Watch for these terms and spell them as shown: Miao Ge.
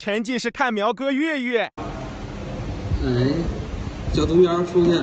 沉浸式看苗哥月月。哎，小东边出去。